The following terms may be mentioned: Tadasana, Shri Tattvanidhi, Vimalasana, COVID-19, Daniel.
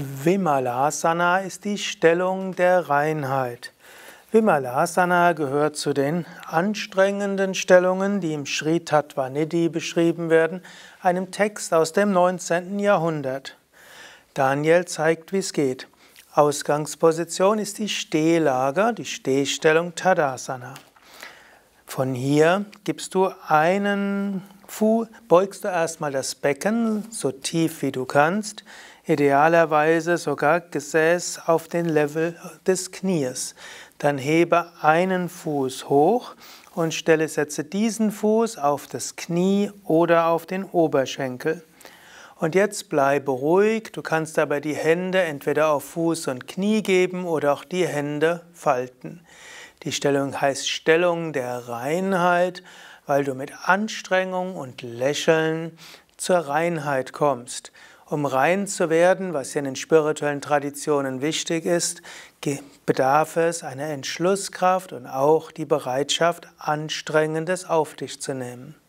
Vimalasana ist die Stellung der Reinheit. Vimalasana gehört zu den anstrengenden Stellungen, die im Shri Tattvanidhi beschrieben werden, einem Text aus dem 19. Jahrhundert. Daniel zeigt, wie es geht. Ausgangsposition ist die Stehlage, die Stehstellung Tadasana. Von hier gibst du einen Fuß, beugst du erstmal das Becken so tief wie du kannst, idealerweise sogar Gesäß auf den Level des Knies. Dann hebe einen Fuß hoch und setze diesen Fuß auf das Knie oder auf den Oberschenkel. Und jetzt bleibe ruhig, du kannst dabei die Hände entweder auf Fuß und Knie geben oder auch die Hände falten. Die Stellung heißt Stellung der Reinheit, weil du mit Anstrengung und Lächeln zur Reinheit kommst. Um rein zu werden, was in den spirituellen Traditionen wichtig ist, bedarf es einer Entschlusskraft und auch die Bereitschaft, Anstrengendes auf dich zu nehmen.